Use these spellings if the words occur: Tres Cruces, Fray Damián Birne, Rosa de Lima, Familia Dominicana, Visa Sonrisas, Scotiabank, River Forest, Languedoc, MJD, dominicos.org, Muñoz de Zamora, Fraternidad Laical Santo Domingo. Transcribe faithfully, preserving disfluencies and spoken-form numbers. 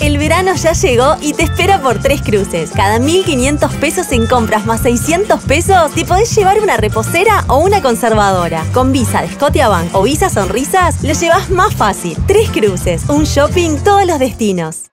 El verano ya llegó y te espera por Tres Cruces. Cada mil quinientos pesos en compras más seiscientos pesos te podés llevar una reposera o una conservadora. Con Visa de Scotiabank o Visa Sonrisas lo llevas más fácil. Tres Cruces, un shopping todos los destinos.